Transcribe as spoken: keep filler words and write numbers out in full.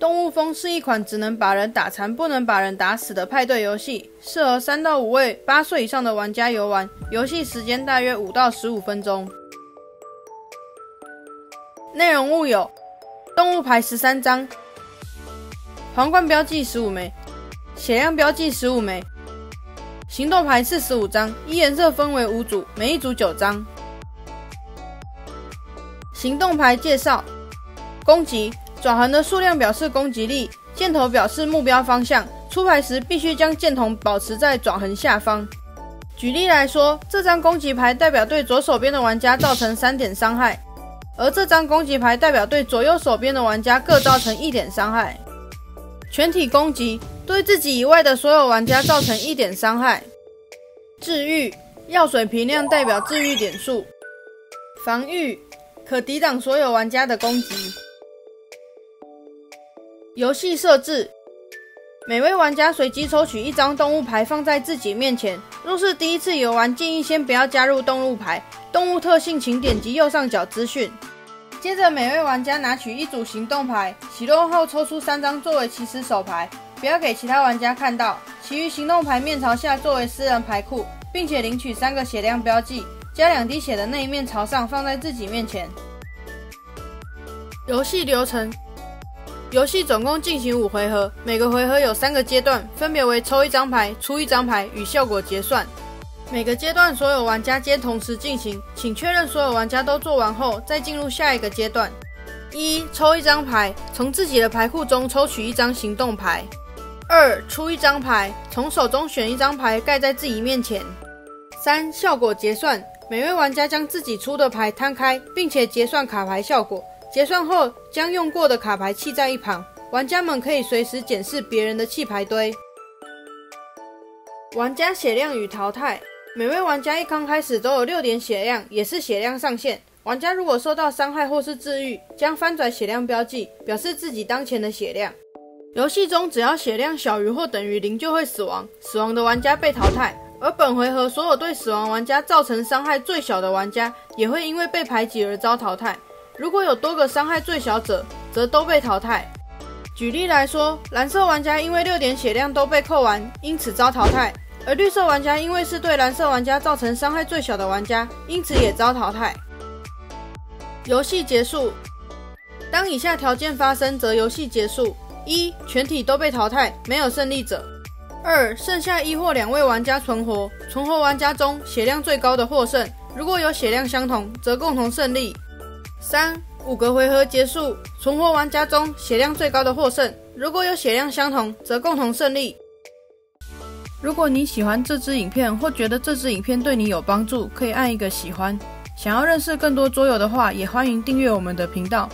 动物疯是一款只能把人打残、不能把人打死的派对游戏，适合三到五位八岁以上的玩家游玩。游戏时间大约五到十五分钟。内容物有：动物牌十三张，皇冠标记十五枚，血量标记十五枚，行动牌四十五张，依颜色分为五组，每一组九张。行动牌介绍：攻击。 转横的数量表示攻击力，箭头表示目标方向。出牌时必须将箭头保持在转横下方。举例来说，这张攻击牌代表对左手边的玩家造成三点伤害，而这张攻击牌代表对左右手边的玩家各造成一点伤害。全体攻击对自己以外的所有玩家造成一点伤害。治愈药水瓶量代表治愈点数。防御可抵挡所有玩家的攻击。 游戏设置：每位玩家随机抽取一张动物牌放在自己面前。若是第一次游玩，建议先不要加入动物牌。动物特性请点击右上角资讯。接着，每位玩家拿取一组行动牌，洗落后抽出三张作为起始手牌，不要给其他玩家看到。其余行动牌面朝下作为私人牌库，并且领取三个血量标记，加两滴血的那一面朝上放在自己面前。游戏流程。 游戏总共进行五回合，每个回合有三个阶段，分别为抽一张牌、出一张牌与效果结算。每个阶段所有玩家皆同时进行，请确认所有玩家都做完后，再进入下一个阶段。一、抽一张牌，从自己的牌库中抽取一张行动牌。二、出一张牌，从手中选一张牌盖在自己面前。三、效果结算，每位玩家将自己出的牌摊开，并且结算卡牌效果。 结算后，将用过的卡牌弃在一旁。玩家们可以随时检视别人的弃牌堆。玩家血量与淘汰，每位玩家一刚开始都有六点血量，也是血量上限。玩家如果受到伤害或是治愈，将翻转血量标记，表示自己当前的血量。游戏中只要血量小于或等于零就会死亡，死亡的玩家被淘汰。而本回合所有对死亡玩家造成伤害最小的玩家，也会因为被排挤而遭淘汰。 如果有多个伤害最小者，则都被淘汰。举例来说，蓝色玩家因为六点血量都被扣完，因此遭淘汰；而绿色玩家因为是对蓝色玩家造成伤害最小的玩家，因此也遭淘汰。游戏结束。当以下条件发生，则游戏结束：一、全体都被淘汰，没有胜利者；二、剩下一或两位玩家存活，存活玩家中血量最高的获胜；如果有血量相同，则共同胜利。 三五个回合结束，存活玩家中血量最高的获胜。如果有血量相同，则共同胜利。如果你喜欢这支影片，或觉得这支影片对你有帮助，可以按一个喜欢。想要认识更多桌游的话，也欢迎订阅我们的频道。